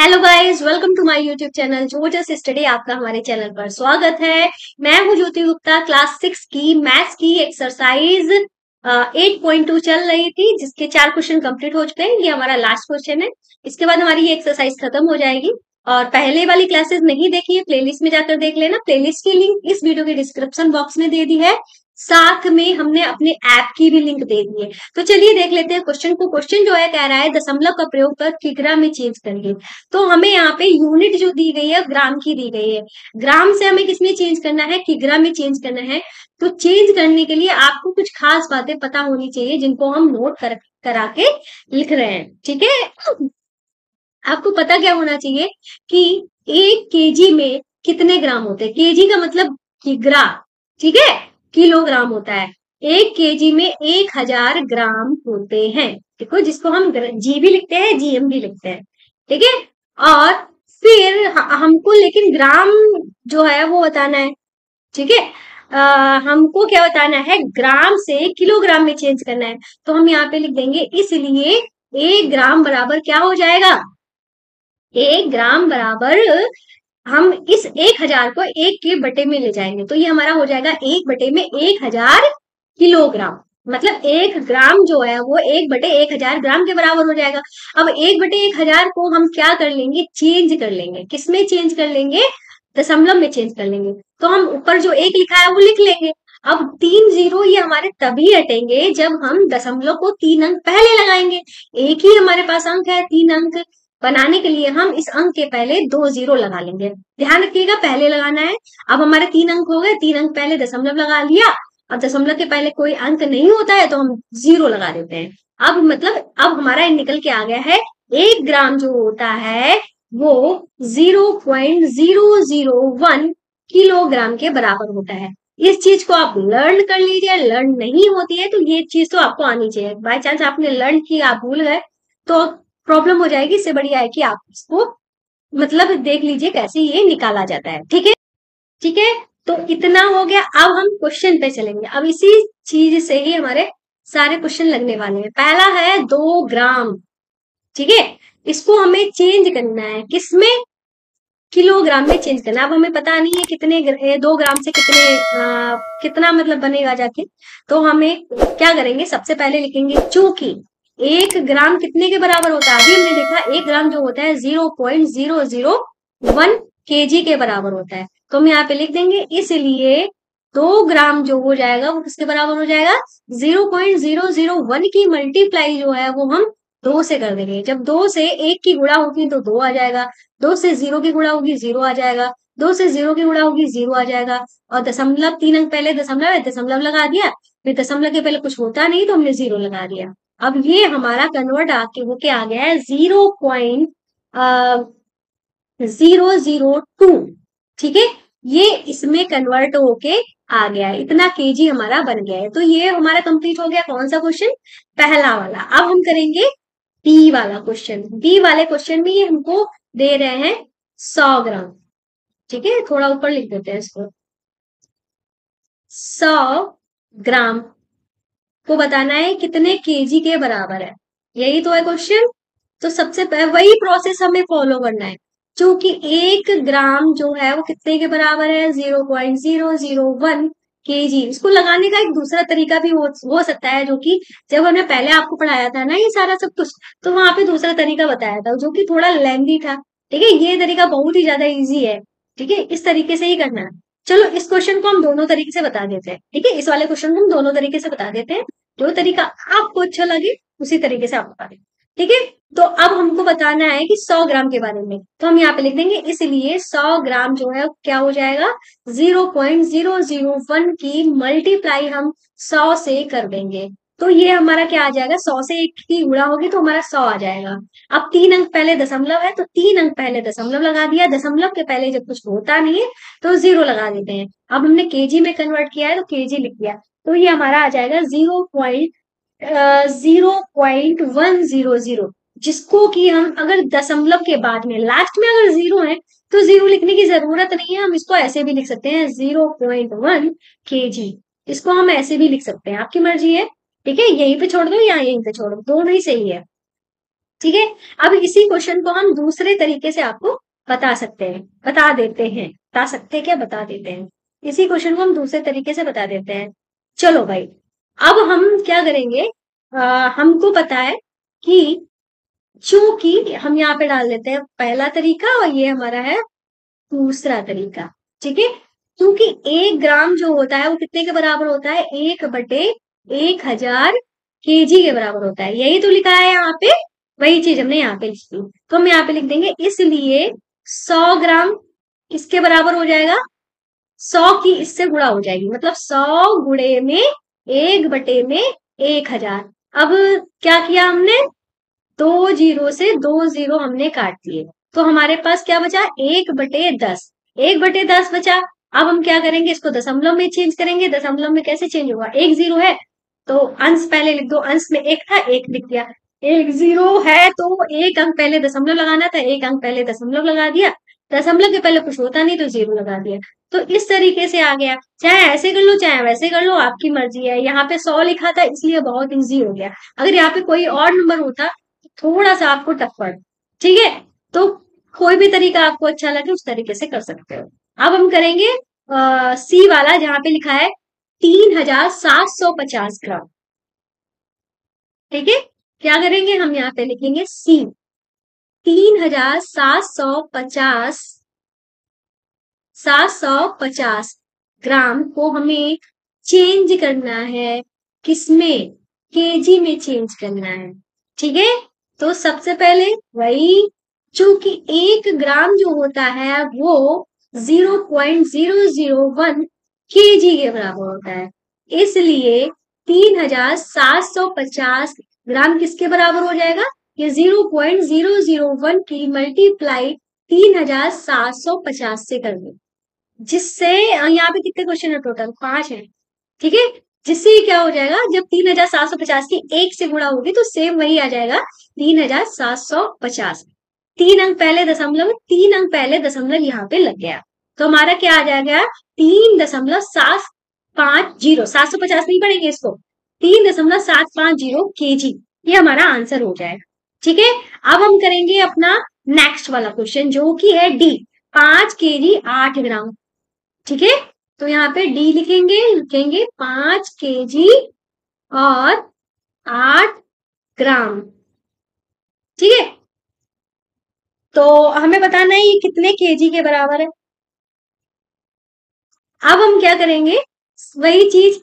Hello guys, welcome to my YouTube channel जो just study. आपका हमारे चैनल पर स्वागत है। मैं हूं ज्योति गुप्ता। क्लास 6 की मैथ्स की एक्सरसाइज 8.2 चल रही थी, जिसके 4 क्वेश्चन कंप्लीट हो चुके हैं। ये हमारा लास्ट क्वेश्चन है। इसके बाद हमारी ये एक्सरसाइज खत्म हो जाएगी। और पहले वाली क्लासेस नहीं देखी है, प्लेलिस्ट में जाकर देख लेना। प्लेलिस्ट की लिंक इस वीडियो के डिस्क्रिप्शन बॉक्स में दे दी है, साथ में हमने अपने ऐप की भी लिंक दे दी है। तो चलिए देख लेते हैं क्वेश्चन को। क्वेश्चन जो है कह रहा है दशमलव का प्रयोग कर किग्रा में चेंज करिए। तो हमें यहाँ पे यूनिट जो दी गई है ग्राम की दी गई है। ग्राम से हमें किसमें चेंज करना है? किग्रा में चेंज करना है। तो चेंज करने के लिए आपको कुछ खास बातें पता होनी चाहिए, जिनको हम नोट करा के लिख रहे हैं। ठीक है, आपको पता क्या होना चाहिए कि 1 केजी में कितने ग्राम होते हैं। केजी का मतलब किग्रा, ठीक है, किलोग्राम होता है। 1 केजी में 1000 ग्राम होते हैं। देखो, जिसको हम जी भी लिखते हैं, जीएम भी लिखते हैं, ठीक है। और फिर हमको लेकिन ग्राम जो है वो बताना है, ठीक है। हमको क्या बताना है? ग्राम से किलोग्राम में चेंज करना है। तो हम यहाँ पे लिख देंगे, इसलिए 1 ग्राम बराबर क्या हो जाएगा? 1 ग्राम बराबर हम इस 1000 को 1 के बटे में ले जाएंगे। तो ये हमारा हो जाएगा 1/1000 किलोग्राम। मतलब 1 ग्राम जो है वो 1/1000 ग्राम के बराबर हो जाएगा। अब 1/1000 को हम क्या कर लेंगे? चेंज कर लेंगे। किसमें चेंज कर लेंगे? दशमलव में चेंज कर लेंगे। तो हम ऊपर जो 1 लिखा है वो लिख लेंगे। अब 3 0 ये हमारे तभी हटेंगे जब हम दशमलव को 3 अंक पहले लगाएंगे। 1 ही हमारे पास अंक है। 3 अंक बनाने के लिए हम इस अंक के पहले 2 0 लगा लेंगे। ध्यान रखिएगा, पहले लगाना है। अब हमारे 3 अंक हो गए। 3 अंक पहले दशमलव लगा लिया। अब दशमलव के पहले कोई अंक नहीं होता है, तो हम 0 लगा देते हैं। अब मतलब अब हमारा ये निकल के आ गया है, 1 ग्राम जो होता है वो 0.001 किलोग्राम के बराबर होता है। इस चीज को आप लर्न कर लीजिए। लर्न नहीं होती है तो ये चीज तो आपको आनी चाहिए। बाय चांस आपने लर्न की, आप भूल गए तो प्रॉब्लम हो जाएगी। इससे बढ़िया है कि आप इसको मतलब देख लीजिए कैसे ये निकाला जाता है। ठीक है, ठीक है। तो इतना हो गया। अब हम क्वेश्चन पे चलेंगे। अब इसी चीज से ही हमारे सारे क्वेश्चन लगने वाले हैं। पहला है 2 ग्राम, ठीक है। इसको हमें चेंज करना है। किसमें? किलोग्राम में चेंज करना। अब हमें पता नहीं है कितने 2 ग्राम से कितना मतलब बनेगा जाके। तो हमें क्या करेंगे? सबसे पहले लिखेंगे, चूंकि 1 ग्राम कितने के बराबर होता है? अभी हमने देखा 1 ग्राम जो होता है 0.001 केजी के बराबर होता है। तो हम यहाँ पे लिख देंगे, इसलिए 2 ग्राम जो हो जाएगा वो किसके बराबर हो जाएगा? 0.001 की मल्टीप्लाई जो है वो हम 2 से कर देंगे। जब 2 से 1 की गुणा होगी तो 2 आ जाएगा। 2 से 0 की गुणा होगी 0 आ जाएगा। 2 से 0 की गुणा होगी 0 आ जाएगा। और दशमलव 3 अंक पहले दशमलव है, दशमलव लगा दिया। फिर दशमलव के पहले कुछ होता नहीं तो हमने 0 लगा दिया। अब ये हमारा कन्वर्ट आके वो क्या आ गया है? 0.002, ठीक है। ये इसमें कन्वर्ट होके आ गया है। इतना केजी हमारा बन गया है। तो ये हमारा कंप्लीट हो गया। कौन सा क्वेश्चन? पहला वाला। अब हम करेंगे बी वाला क्वेश्चन। बी वाले क्वेश्चन में ये हमको दे रहे हैं 100 ग्राम, ठीक है। थोड़ा ऊपर लिख देते हैं इसको। 100 ग्राम को बताना है कितने केजी के बराबर है। यही तो है क्वेश्चन। तो सबसे पहले वही प्रोसेस हमें फॉलो करना है। क्योंकि 1 ग्राम जो है वो कितने के बराबर है? 0.001 केजी। इसको लगाने का एक दूसरा तरीका भी हो सकता है, जो कि जब हमने पहले आपको पढ़ाया था ना ये सारा सब कुछ, तो वहां पे दूसरा तरीका बताया था जो कि थोड़ा लेंथी था, ठीक है। ये तरीका बहुत ही ज्यादा ईजी है, ठीक है। इस तरीके से ही करना है। चलो, इस क्वेश्चन को हम दोनों तरीके से बता देते हैं, ठीक है। इस वाले क्वेश्चन को हम दोनों तरीके से बता देते हैं। जो तरीका आपको अच्छा लगे उसी तरीके से आप बता दें, ठीक है। तो अब हमको बताना है कि 100 ग्राम के बारे में। तो हम यहाँ पे लिख देंगे, इसलिए 100 ग्राम जो है क्या हो जाएगा? 0.001 की मल्टीप्लाई हम 100 से कर देंगे। तो ये हमारा क्या आ जाएगा? 100 से 1 की गुणा होगी तो हमारा 100 आ जाएगा। अब 3 अंक पहले दशमलव है, तो 3 अंक पहले दशमलव लगा दिया। दशमलव के पहले जब कुछ होता नहीं है तो 0 लगा देते हैं। अब हमने केजी में कन्वर्ट किया है तो केजी लिख दिया। तो ये हमारा आ जाएगा 0.00100, जिसको कि हम अगर दशमलव के बाद में लास्ट में अगर 0 है तो 0 लिखने की जरूरत नहीं है। हम इसको ऐसे भी लिख सकते हैं, 0.1 केजी। इसको हम ऐसे भी लिख सकते हैं, आपकी मर्जी है, ठीक है। यहीं पे छोड़ दो या यहीं पे छोड़ दो, दोनों ही सही है। ठीक है। अब इसी क्वेश्चन को हम दूसरे तरीके से आपको बता देते हैं। इसी क्वेश्चन को हम दूसरे तरीके से बता देते हैं। चलो भाई, अब हम क्या करेंगे, हमको पता है कि चूंकि हम यहाँ पे डाल देते हैं पहला तरीका और ये हमारा है दूसरा तरीका, ठीक है। क्योंकि 1 ग्राम जो होता है वो कितने के बराबर होता है, 1/1000 kg के बराबर होता है। यही तो लिखा है यहाँ पे, वही चीज हमने यहाँ पे लिखी, तो हम यहाँ पे लिख देंगे। इसलिए 100 ग्राम इसके बराबर हो जाएगा, 100 की इससे गुणा हो जाएगी, मतलब 100 × 1/1000। अब क्या किया हमने, 2 जीरो से 2 जीरो हमने काट दिए, तो हमारे पास क्या बचा, 1/10। 1/10 बचा। अब हम क्या करेंगे, इसको दशमलव में चेंज करेंगे। दशमलव में कैसे चेंज होगा, 1 जीरो है तो अंश पहले लिख दो, अंश में 1 था 1 लिख दिया। 1 जीरो है तो 1 अंक पहले दशमलव लगाना था, 1 अंक पहले दशमलव लगा दिया। दशमलव के पहले कुछ होता नहीं तो 0 लगा दिया। तो इस तरीके से आ गया, चाहे ऐसे कर लो चाहे वैसे कर लो, आपकी मर्जी है। यहाँ पे 100 लिखा था इसलिए बहुत इजी हो गया। अगर यहाँ पे कोई और नंबर होता थोड़ा सा आपको टफ पड़, ठीक है। तो कोई भी तरीका आपको अच्छा लगे उस तरीके से कर सकते हो। अब हम करेंगे सी वाला, जहां पे लिखा है 3750 ग्राम, ठीक है। क्या करेंगे, हम यहाँ पे लिखेंगे सी 3750 ग्राम को हमें चेंज करना है, किसमें, केजी में चेंज करना है, ठीक है। तो सबसे पहले वही, चूंकि 1 ग्राम जो होता है वो 0.001 kg के बराबर होता है, इसलिए 3750 ग्राम किसके बराबर हो जाएगा, ये 0.001 की मल्टीप्लाई 3750 से कर दो, जिससे यहाँ पे कितने क्वेश्चन है, टोटल 5 है, ठीक है। जिससे क्या हो जाएगा, जब 3750 की 1 से गुणा होगी तो सेम वही आ जाएगा, 3750। 3 अंक पहले दशमलव, 3 अंक पहले दशमलव यहाँ पे लग गया, तो हमारा क्या आ जाएगा, 3.750। 750 नहीं पड़ेंगे इसको, 3.750 kg ये हमारा आंसर हो जाएगा, ठीक है। अब हम करेंगे अपना नेक्स्ट वाला क्वेश्चन, जो कि है डी 5 kg 8 ग्राम, ठीक है। तो यहाँ पे डी लिखेंगे 5 kg और 8 ग्राम, ठीक है। तो हमें बताना है ये कितने केजी के बराबर है। अब हम क्या करेंगे, वही चीज,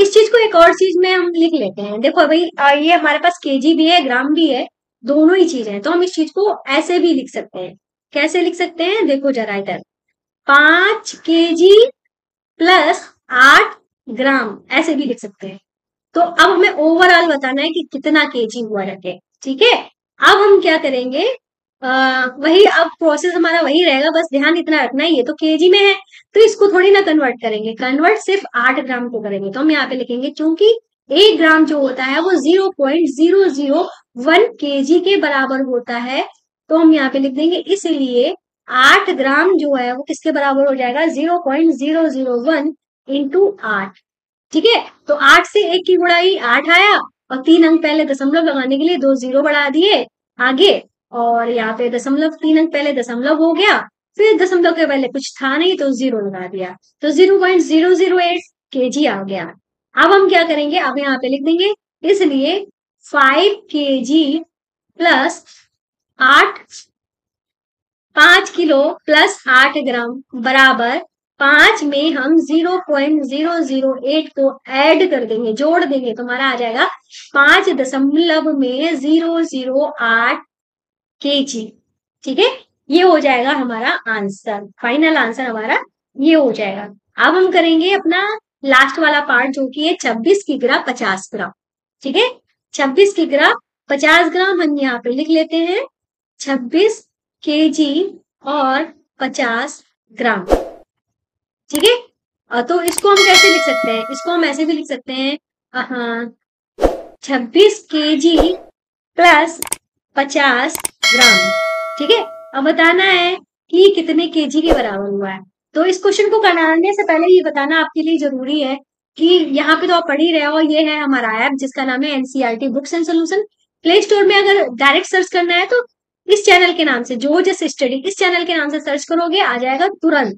इस चीज को एक और चीज में हम लिख लेते हैं। देखो भाई, ये हमारे पास केजी भी है ग्राम भी है, दोनों ही चीज है, तो हम इस चीज को ऐसे भी लिख सकते हैं। कैसे लिख सकते हैं, देखो जरा इधर, 5 kg + 8 ग्राम ऐसे भी लिख सकते हैं। तो अब हमें ओवरऑल बताना है कि कितना केजी हुआ रखे, ठीक है। अब हम क्या करेंगे, वही, अब प्रोसेस हमारा वही रहेगा, बस ध्यान इतना रखना है ये तो केजी में है, तो इसको थोड़ी ना कन्वर्ट करेंगे, कन्वर्ट सिर्फ 8 ग्राम को करेंगे। तो हम यहाँ पे लिखेंगे, क्योंकि 1 ग्राम जो होता है वो 0.001 kg के बराबर होता है, तो हम यहाँ पे लिख देंगे। इसलिए 8 ग्राम जो है वो किसके बराबर हो जाएगा, 0.001 × 8, ठीक है। तो 8 से 1 की गुणाई 8 आया, और 3 अंक पहले दशमलव लगाने के लिए 2 जीरो बढ़ा दिए आगे, और यहाँ पे दशमलव, 3 अंक पहले दशमलव हो गया, फिर दशमलव के पहले कुछ था नहीं तो 0 लगा दिया, तो 0.008 kg आ गया। अब हम क्या करेंगे, अब यहाँ पे लिख देंगे, इसलिए 5 kg + 8 ग्राम बराबर 5 में हम 0.008 को ऐड कर देंगे, जोड़ देंगे, तो हमारा आ जाएगा 5.008 kg, ठीक है। ये हो जाएगा हमारा आंसर, फाइनल आंसर हमारा ये हो जाएगा। अब हम करेंगे अपना लास्ट वाला पार्ट, जो कि है 26 kg 50 ग्राम, ठीक है। 26 kg 50 ग्राम हम यहाँ पे लिख लेते हैं, 26 kg और 50 ग्राम, ठीक है। तो इसको हम कैसे लिख सकते हैं, इसको हम ऐसे भी लिख सकते हैं, 26 kg + 50 ग्राम, ठीक है। अब बताना है कि ये कितने केजी के बराबर हुआ है। तो इस क्वेश्चन को करने से पहले ये बताना आपके लिए जरूरी है कि यहाँ पे तो आप पढ़ ही रहे हो, ये है हमारा ऐप जिसका नाम है NCERT books and solution, play store में अगर डायरेक्ट सर्च करना है तो इस चैनल के नाम से जो जस्ट स्टडी इस चैनल के नाम से सर्च करोगे आ जाएगा तुरंत,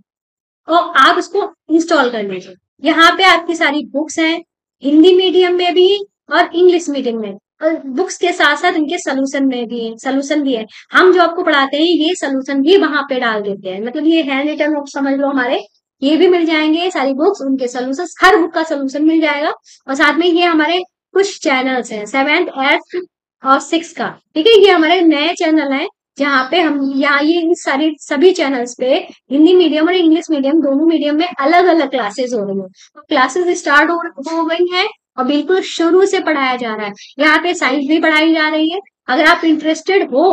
और आप उसको इंस्टॉल कर लीजिए। यहाँ पे आपकी सारी बुक्स हैं हिंदी मीडियम में भी और इंग्लिश मीडियम में, और बुक्स के साथ साथ इनके सोल्यूशन में भी है। हम जो आपको पढ़ाते हैं ये सोल्यूशन भी वहां पे डाल देते हैं, मतलब ये हैंड रिटन बुक समझ लो हमारे, ये भी मिल जाएंगे सारी बुक्स, उनके सोल्यूशन, हर बुक का सोल्यूशन मिल जाएगा। और साथ में ये हमारे कुछ चैनल्स हैं 7th, 8th और 6th का, ठीक है, ये हमारे नए चैनल हैं जहाँ पे हम यहाँ ये सारे सभी चैनल्स पे हिंदी मीडियम और इंग्लिश मीडियम दोनों मीडियम में अलग अलग क्लासेस हो रही हैं। तो क्लासेस स्टार्ट हो गई हैं और बिल्कुल शुरू से पढ़ाया जा रहा है, यहाँ पे साइंस भी पढ़ाई जा रही है। अगर आप इंटरेस्टेड हो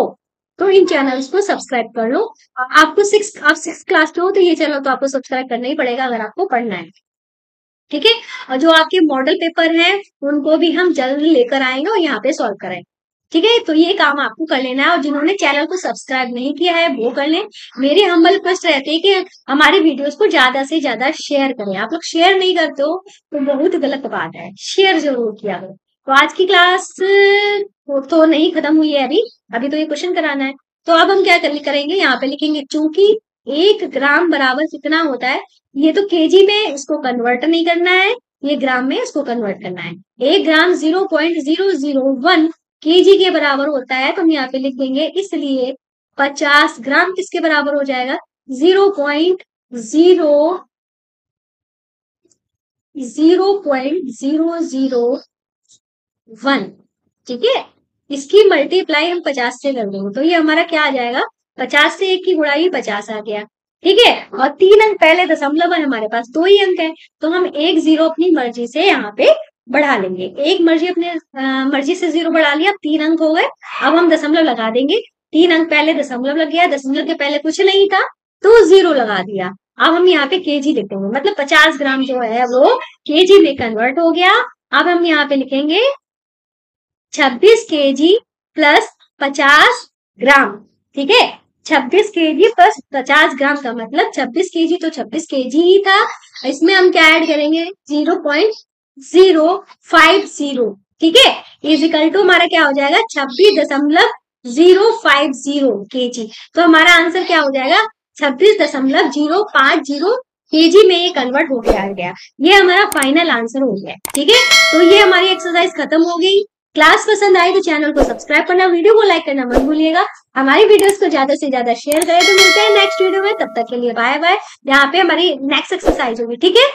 तो इन चैनल्स को सब्सक्राइब कर लो। आपको आप सिक्स क्लास पे हो तो ये चैनल तो आपको सब्सक्राइब करना ही पड़ेगा अगर आपको पढ़ना है, ठीक है। और जो आपके मॉडल पेपर हैं उनको भी हम जल्दी लेकर आएंगे और यहाँ पे सॉल्व कराएंगे, ठीक है। तो ये काम आपको कर लेना है, और जिन्होंने चैनल को सब्सक्राइब नहीं किया है वो कर लें। मेरी हम्बल रिक्वेस्ट रहती है कि हमारे वीडियोस को ज्यादा से ज्यादा शेयर करें। आप लोग शेयर नहीं करते हो तो बहुत गलत बात है, शेयर जरूर किया करो। तो आज की क्लास तो नहीं खत्म हुई है अभी तो ये क्वेश्चन कराना है। तो अब हम क्या करेंगे, यहाँ पे लिखेंगे चूंकि 1 ग्राम बराबर कितना होता है, ये तो केजी में इसको कन्वर्ट नहीं करना है, ये ग्राम में इसको कन्वर्ट करना है। 1 ग्राम 0.001 केजी के बराबर होता है, तो हम यहाँ पे लिख देंगे, इसलिए 50 ग्राम किसके बराबर हो जाएगा 0.001, ठीक है। इसकी मल्टीप्लाई हम 50 से कर देंगे, तो ये हमारा क्या आ जाएगा 50 से 1 की गुणाई 50 आ गया, ठीक है। और 3 अंक पहले दशमलव है, हमारे पास 2 ही अंक है, तो हम 1 0 अपनी मर्जी से यहाँ पे बढ़ा लेंगे। अपने मर्जी से 0 बढ़ा लिया, 3 अंक हो गए। अब हम दशमलव लगा देंगे, 3 अंक पहले दशमलव लग गया, दशमलव के पहले कुछ नहीं था तो 0 लगा दिया। अब हम यहाँ पे केजी लिखेंगे, मतलब 50 ग्राम जो है वो केजी में कन्वर्ट हो गया। अब हम यहाँ पे लिखेंगे 26 केजी प्लस 50 ग्राम, ठीक है। 26 केजी प्लस 50 ग्राम का मतलब 26 केजी, तो 26 केजी ही था। इसमें हम क्या ऐड करेंगे 0.050, ठीक है, इज इक्वल टू हमारा क्या हो जाएगा 26.050 केजी। तो हमारा आंसर क्या हो जाएगा 26.050 केजी में ये कन्वर्ट हो गया। ये हमारा फाइनल आंसर हो गया, ठीक है। तो ये हमारी एक्सरसाइज खत्म हो गई। क्लास पसंद आए तो चैनल को सब्सक्राइब करना, वीडियो को लाइक करना मत भूलिएगा। हमारी वीडियोस को ज्यादा से ज्यादा शेयर करें। तो मिलते हैं नेक्स्ट वीडियो में, तब तक के लिए बाय बाय। यहाँ पे हमारी नेक्स्ट एक्सरसाइज होगी, ठीक है।